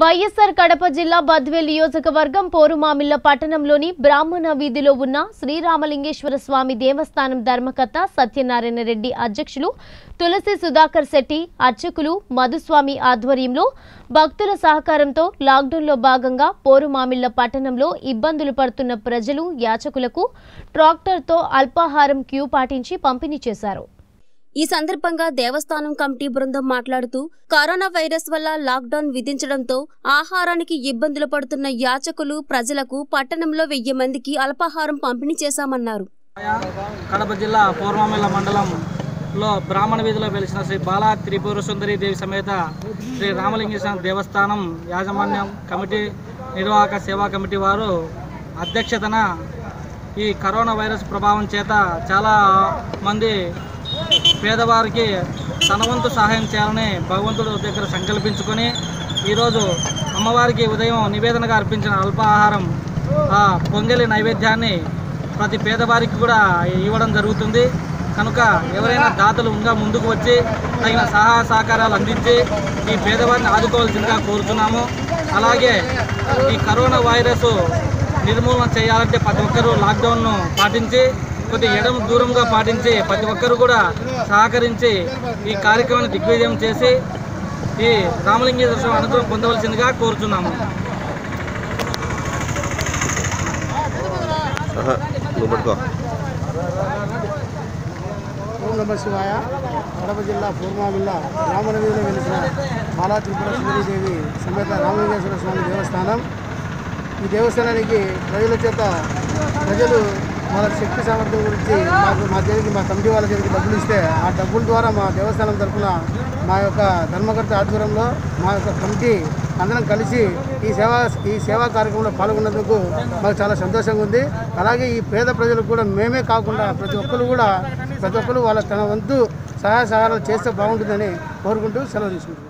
వైఎస్ఆర్ కడప జిల్లా బద్వేల్ నియోజకవర్గం పోరుమామిల్ల పట్టణంలోని బ్రాహ్మణ వీధిలో ఉన్న శ్రీ రామలింగేశ్వర స్వామి దేవస్థానం ధర్మకర్త సత్యనారాయణ రెడ్డి అధ్యక్షులు తులసి సుధాకర్ శెట్టి అర్చకులు మధుస్వామి ఆధ్వర్యంలో భక్తుల సహకారంతో లాక్డౌన్ లో భాగంగా పోరుమామిల్ల పట్టణంలో ఇబ్బందులు పడుతున్న ప్రజలు యాచకులకు ట్రాక్టర్ తో అల్పాహారం క్యూ పాటించి పంపిణీ చేశారు। ఈ సందర్భంగా దేవస్థానం కమిటీ బృందం మాట్లాడుతూ కరోనా వైరస్ వల్ల లాక్ డౌన్ విధించడంతో ఆహారానికి ఇబ్బందులు పడుతున్న యాచకులు ప్రజలకు పట్టణంలో 1000 మందికి అల్పాహారం పంపిణీ చేశామన్నారు। కడప జిల్లా పూర్వమేల మండలంలో బ్రాహ్మణ వీధిలో వెలిసిన శ్రీ బాలా త్రిపుర సుందరి దేవి సమేత శ్రీ రామలింగేశ్వర దేవస్థానం యాజమాన్యం కమిటీ నిర్వాహక సేవా కమిటీ వారు అధ్యక్షతన ఈ కరోనా వైరస్ ప్రభావం చేత చాలా మంది పేదవారికి తన వంతు సహాయం చేయాలని భగవంతుడి దగ్గర సంకల్పించుకొని ఈరోజు అమ్మవారికి ఉదయం నివేదనగా అర్పించిన అల్పాహారం పొంగలి నైవేద్యాన్ని ప్రతి పేదవారికి కూడా ఇవ్వడం జరుగుతుంది। కనుక ఎవరైనా దాతలు ఇంకా ముందుకు వచ్చి తగిన సహాయ సహకారాలు అందించి ఈ పేదవారిని ఆదుకోవాల్సిందిగా కోరుతున్నాము। అలాగే ఈ కరోనా వైరస్ నిర్మూలన చేయాలంటే ప్రతి ఒక్కరూ లాక్డౌన్ను పాటించి కొద్ది ఎడం దూరంగా పాటించి ప్రతి ఒక్కరు కూడా సహకరించి ఈ కార్యక్రమాన్ని దిగ్విజయం చేసి ఈ రామలింగేశ్వర స్వామి అనుగ్రహం పొందవలసిందిగా కోరుతున్నాము। ఓం నమః శివాయ। కడప జిల్లా పూర్వమిల్ల బ్రాహ్మణ వీధిలో వెలిసిన బాలా త్రిపుర సుందరి దేవి సమేత రామలింగేశ్వర స్వామి దేవస్థానం। ఈ దేవస్థానానికి ప్రజల చేత ప్రజలు వాళ్ళ శక్తి సామర్థ్యం గురించి మాకు మా కమిటీ వాళ్ళ దగ్గరికి డబ్బులు ఇస్తే ఆ డబ్బుల ద్వారా మా దేవస్థానం తరఫున మా యొక్క ధర్మకర్త ఆధ్వర్యంలో మా యొక్క కమిటీ అందరం కలిసి ఈ సేవా కార్యక్రమంలో పాల్గొన్నందుకు మాకు చాలా సంతోషంగా ఉంది। అలాగే ఈ పేద ప్రజలకు కూడా మేమే కాకుండా ప్రతి ఒక్కరు వాళ్ళ తన వంతు సహాయ సహాయాలు చేస్తే బాగుంటుందని కోరుకుంటూ సెలవు తీసుకుంటున్నాం।